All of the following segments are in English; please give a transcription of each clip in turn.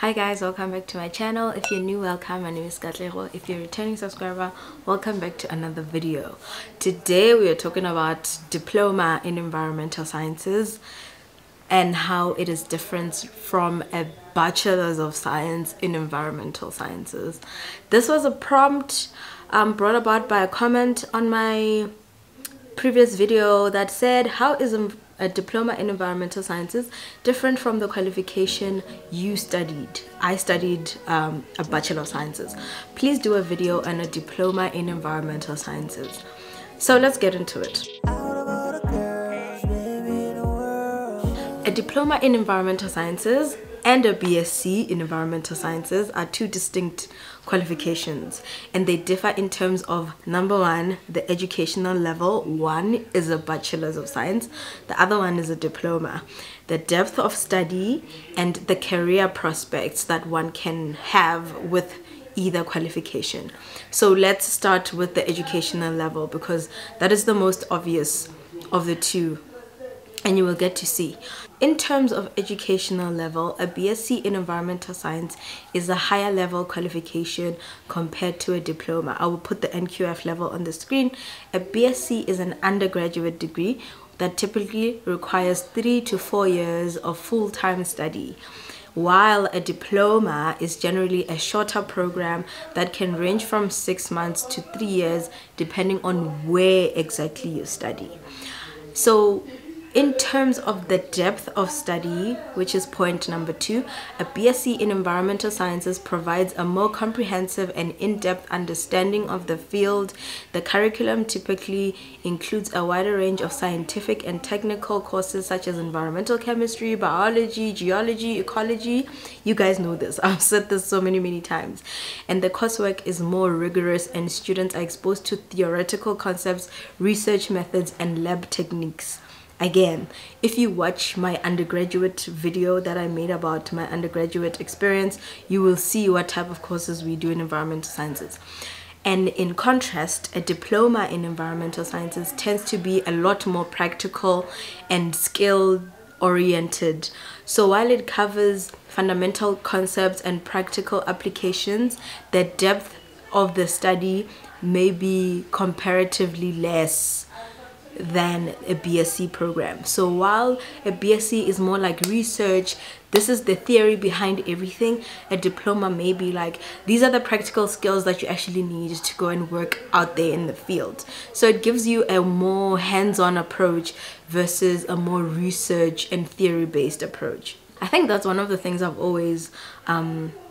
Hi guys, welcome back to my channel. If you're new, welcome. My name is Katlego. If you're a returning subscriber, welcome back to another video. Today we are talking about diploma in environmental sciences and how it is different from a bachelor's of science in environmental sciences. This was a prompt brought about by a comment on my previous video that said, how is a diploma in environmental sciences different from the qualification you studied? I studied a bachelor of sciences. Please do a video on a diploma in environmental sciences. So let's get into it. A diploma in environmental sciences and a BSc in environmental sciences are two distinct qualifications, and they differ in terms of, number one, the educational level. One is a bachelor's of science, the other one is a diploma. The depth of study and the career prospects that one can have with either qualification. So let's start with the educational level, because that is the most obvious of the two, and you will get to see. In terms of educational level, a BSc in environmental science is a higher level qualification compared to a diploma. I will put the NQF level on the screen. A BSc is an undergraduate degree that typically requires 3 to 4 years of full-time study, while a diploma is generally a shorter program that can range from 6 months to 3 years, depending on where exactly you study. So in terms of the depth of study, which is point number two, a BSc in environmental sciences provides a more comprehensive and in-depth understanding of the field. The curriculum typically includes a wider range of scientific and technical courses such as environmental chemistry, biology, geology, ecology. You guys know this. I've said this so many times. And the coursework is more rigorous, and students are exposed to theoretical concepts, research methods, and lab techniques. Again, if you watch my undergraduate video that I made about my undergraduate experience, you will see what type of courses we do in environmental sciences. And in contrast, a diploma in environmental sciences tends to be a lot more practical and skill-oriented. So while it covers fundamental concepts and practical applications, the depth of the study may be comparatively less than a BSc program. So while a BSc is more like research, this is the theory behind everything, a diploma may be like, these are the practical skills that you actually need to go and work out there in the field. So it gives you a more hands-on approach versus a more research and theory-based approach. I think that's one of the things I've always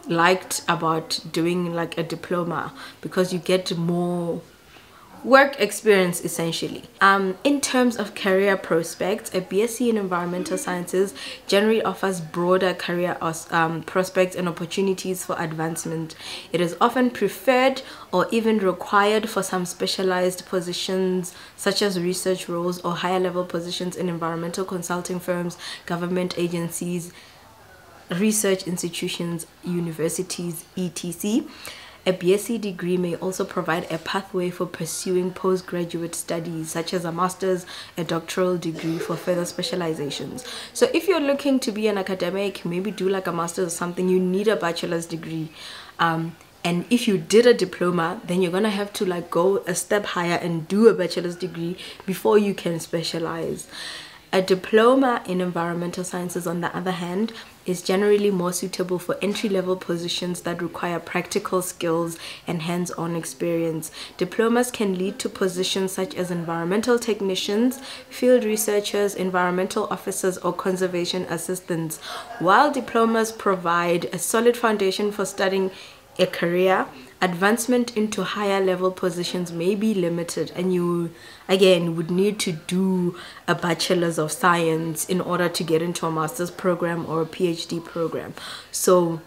liked about doing like a diploma, because you get more work experience essentially. In terms of career prospects, a BSc in environmental sciences generally offers broader career prospects and opportunities for advancement. It is often preferred or even required for some specialized positions such as research roles or higher level positions in environmental consulting firms, government agencies, research institutions, universities, etc. A BSc degree may also provide a pathway for pursuing postgraduate studies such as a master's, a doctoral degree for further specializations. So if you're looking to be an academic, maybe do like a master's or something, you need a bachelor's degree. And if you did a diploma, then you're gonna have to like go a step higher and do a bachelor's degree before you can specialize. A diploma in environmental sciences, on the other hand, is generally more suitable for entry-level positions that require practical skills and hands-on experience. Diplomas can lead to positions such as environmental technicians, field researchers, environmental officers, or conservation assistants. While diplomas provide a solid foundation for studying a career, advancement into higher level positions may be limited, and you again would need to do a bachelor's of science in order to get into a master's program or a PhD program. So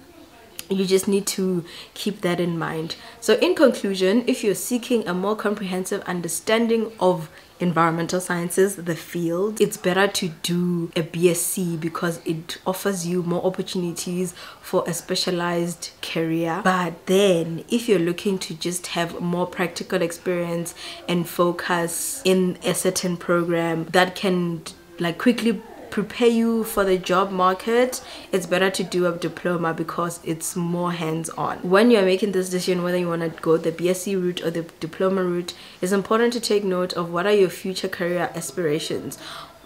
you just need to keep that in mind. So in conclusion, if you're seeking a more comprehensive understanding of environmental sciences, the field, it's better to do a BSc because it offers you more opportunities for a specialized career. But then if you're looking to just have more practical experience and focus in a certain program, that can like quickly prepare you for the job market, it's better to do a diploma because it's more hands-on. When you're making this decision whether you want to go the BSc route or the diploma route, it's important to take note of what are your future career aspirations.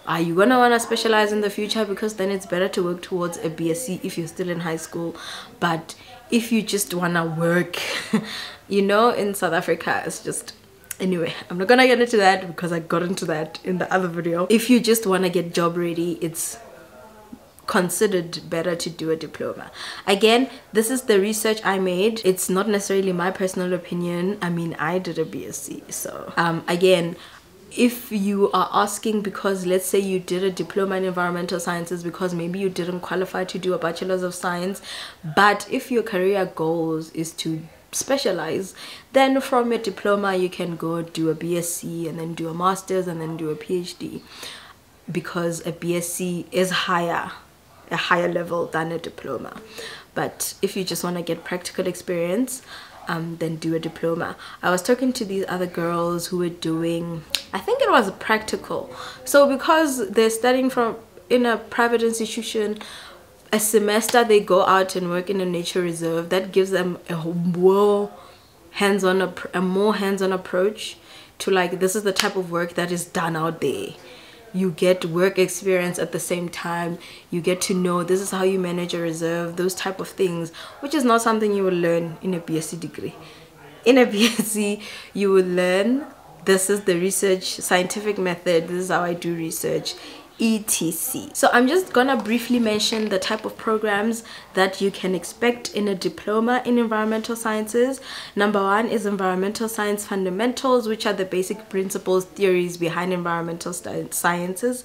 Are you going to want to specialize in the future? Because then it's better to work towards a BSc if you're still in high school. But if you just want to work, you know, in South Africa, it's just... Anyway, I'm not going to get into that because I got into that in the other video. If you just want to get job ready, it's considered better to do a diploma. Again, this is the research I made. It's not necessarily my personal opinion. I mean, I did a BSc. So, again... If you are asking because let's say you did a diploma in environmental sciences because maybe you didn't qualify to do a bachelor's of science, but if your career goals is to specialize, then from your diploma you can go do a BSc and then do a master's and then do a PhD, because a BSc is a higher level than a diploma. But if you just want to get practical experience, then do a diploma. I was talking to these other girls who were doing, I think it was practical. So because they're studying in a private institution, a semester they go out and work in a nature reserve. That gives them a more hands-on approach to, like, this is the type of work that is done out there. You get work experience at the same time. You get to know this is how you manage a reserve, those type of things, which is not something you will learn in a BSc degree. In a BSc, you will learn this is the research scientific method, this is how I do research, etc. So I'm just gonna briefly mention the type of programs that you can expect in a diploma in environmental sciences. Number one is environmental science fundamentals, which are the basic principles, theories behind environmental sciences.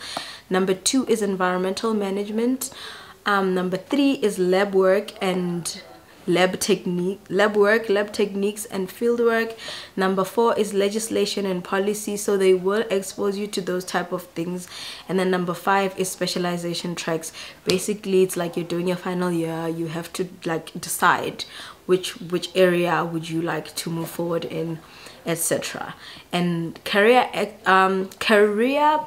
Number two is environmental management. Number three is lab work and lab techniques and fieldwork. Number four is legislation and policy, so they will expose you to those type of things. And then number five is specialization tracks. Basically, it's like you're doing your final year, you have to, like, decide which area would you like to move forward in, etc. And career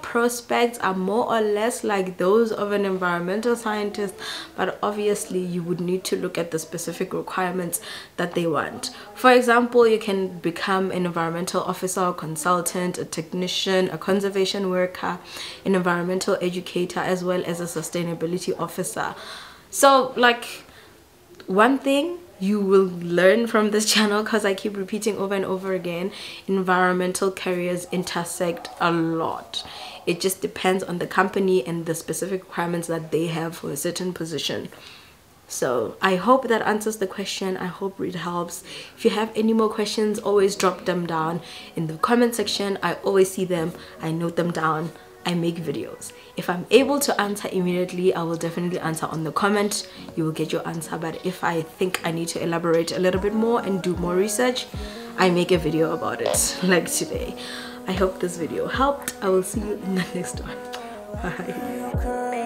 prospects are more or less like those of an environmental scientist, but obviously you would need to look at the specific requirements that they want. For example, you can become an environmental officer, a consultant, a technician, a conservation worker, an environmental educator, as well as a sustainability officer. So, like, one thing you will learn from this channel, because I keep repeating over and over again, environmental careers intersect a lot. It just depends on the company and the specific requirements that they have for a certain position. So I hope that answers the question. I hope it helps. If you have any more questions, always drop them down in the comment section. I always see them, I note them down, I make videos. If I'm able to answer immediately, I will definitely answer on the comment. You will get your answer. But if I think I need to elaborate a little bit more and do more research, I make a video about it, like today. I hope this video helped. I will see you in the next one. Bye.